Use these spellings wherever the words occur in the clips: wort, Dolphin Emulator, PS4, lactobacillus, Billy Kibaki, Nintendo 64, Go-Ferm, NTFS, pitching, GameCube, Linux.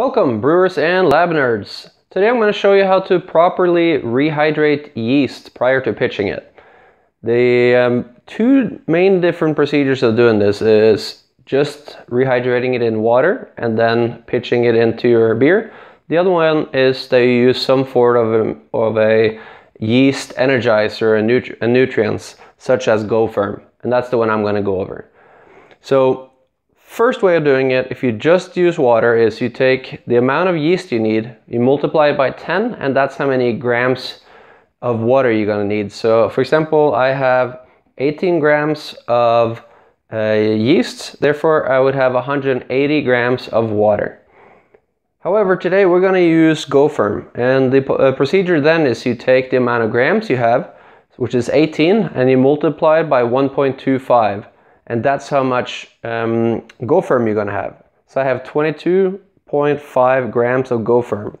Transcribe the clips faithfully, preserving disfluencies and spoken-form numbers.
Welcome brewers and lab nerds! Today I'm going to show you how to properly rehydrate yeast prior to pitching it. The um, two main different procedures of doing this is just rehydrating it in water and then pitching it into your beer. The other one is that you use some form of a, of a yeast energizer and, nutri and nutrients such as Go-Ferm, and that's the one I'm going to go over. So first way of doing it, if you just use water, is you take the amount of yeast you need, you multiply it by ten, and that's how many grams of water you're going to need. So for example, I have eighteen grams of uh, yeast, therefore I would have one hundred eighty grams of water. However, today we're going to use Go-Ferm, and the uh, procedure then is you take the amount of grams you have, which is eighteen, and you multiply it by one point two five. And that's how much um, Go-Ferm you're gonna have. So I have twenty-two point five grams of Go-Ferm.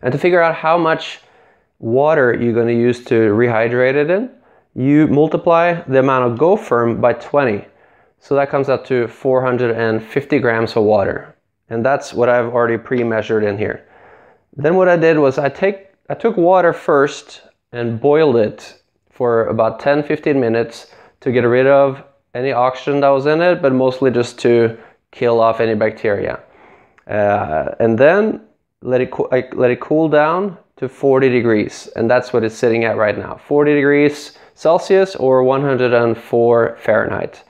And to figure out how much water you're gonna use to rehydrate it in, you multiply the amount of Go-Ferm by twenty. So that comes out to four hundred fifty grams of water. And that's what I've already pre-measured in here. Then what I did was I, take, I took water first and boiled it for about ten to fifteen minutes to get rid of any oxygen that was in it, but mostly just to kill off any bacteria. Uh, and then let it, co I let it cool down to forty degrees. And that's what it's sitting at right now, forty degrees Celsius or one hundred four Fahrenheit.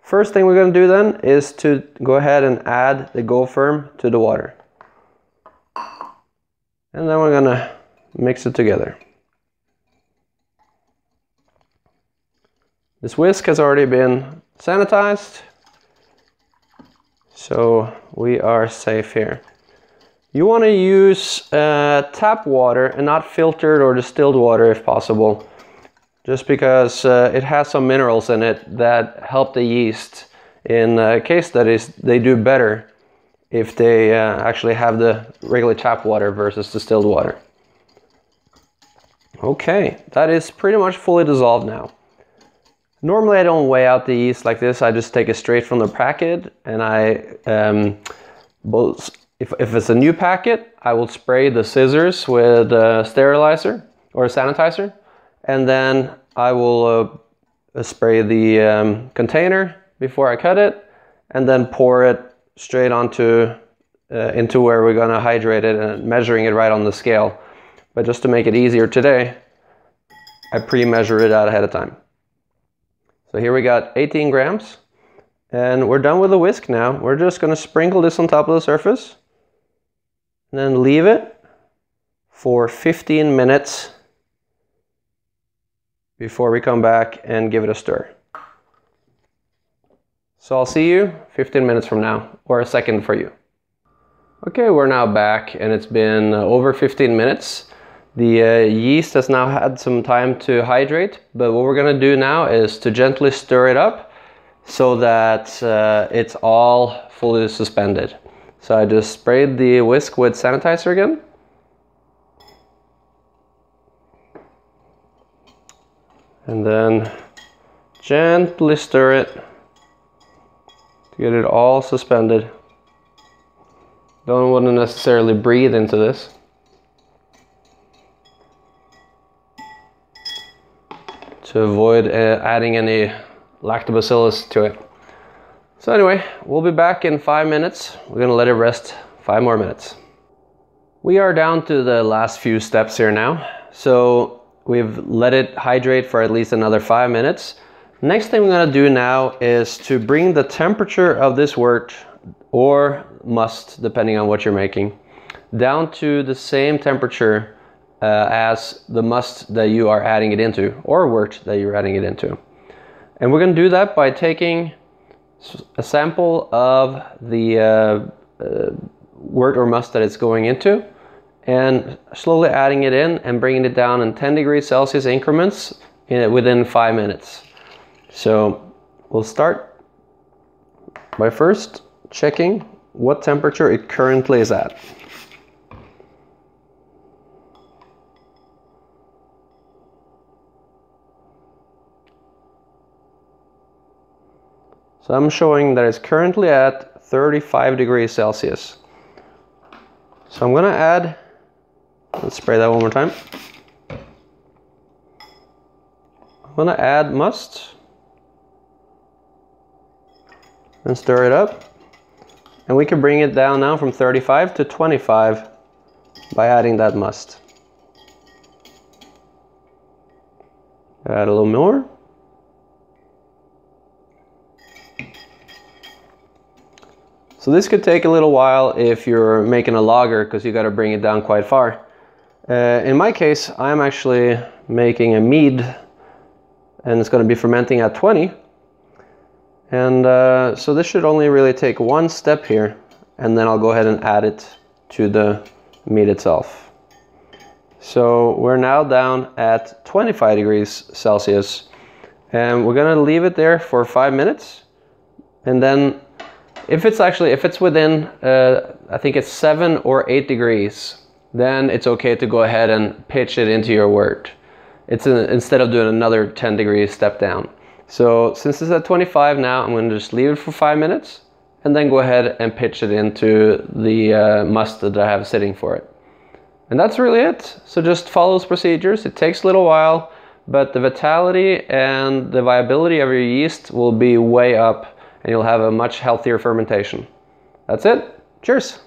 First thing we're gonna do then is to go ahead and add the Go-Ferm to the water. And then we're gonna mix it together. This whisk has already been sanitized, so we are safe here. You want to use uh, tap water and not filtered or distilled water if possible, just because uh, it has some minerals in it that help the yeast. In uh, case studies, they do better if they uh, actually have the regular tap water versus distilled water. Okay, that is pretty much fully dissolved now. Normally I don't weigh out the yeast like this, I just take it straight from the packet, and I, um, both, if, if it's a new packet, I will spray the scissors with a sterilizer or a sanitizer, and then I will uh, spray the um, container before I cut it, and then pour it straight onto, uh, into where we're gonna hydrate it, and measuring it right on the scale. But just to make it easier today, I pre-measure it out ahead of time. So here we got eighteen grams, and we're done with the whisk now. We're just gonna sprinkle this on top of the surface, and then leave it for fifteen minutes before we come back and give it a stir. So I'll see you fifteen minutes from now, or a second for you. Okay, we're now back, and it's been over fifteen minutes. The uh, yeast has now had some time to hydrate, but what we're gonna do now is to gently stir it up so that uh, it's all fully suspended. So I just sprayed the whisk with sanitizer again. And then gently stir it to get it all suspended. Don't want to necessarily breathe into this. To avoid uh, adding any lactobacillus to it. So anyway, we'll be back in five minutes. We're gonna let it rest five more minutes. We are down to the last few steps here now. So we've let it hydrate for at least another five minutes. Next thing we're gonna do now is to bring the temperature of this wort, or must, depending on what you're making, down to the same temperature Uh, as the must that you are adding it into, or wort that you're adding it into. And we're going to do that by taking a sample of the uh, uh, wort or must that it's going into, and slowly adding it in and bringing it down in ten degrees Celsius increments in, within five minutes. So we'll start by first checking what temperature it currently is at. So I'm showing that it's currently at thirty-five degrees Celsius. So I'm going to add, let's spray that one more time. I'm going to add must and stir it up. And we can bring it down now from thirty-five to twenty-five by adding that must. Add a little more. So this could take a little while if you're making a lager, because you got to bring it down quite far. Uh, in my case, I'm actually making a mead, and it's going to be fermenting at twenty. And uh, so this should only really take one step here, and then I'll go ahead and add it to the mead itself. So we're now down at twenty-five degrees Celsius, and we're going to leave it there for five minutes, and then if it's actually, if it's within, uh, I think it's seven or eight degrees, then it's okay to go ahead and pitch it into your wort. It's an, instead of doing another ten degree step down. So since it's at twenty-five now, I'm going to just leave it for five minutes and then go ahead and pitch it into the uh, must that I have sitting for it. And that's really it. So just follow those procedures. It takes a little while, but the vitality and the viability of your yeast will be way up, and you'll have a much healthier fermentation. That's it. Cheers!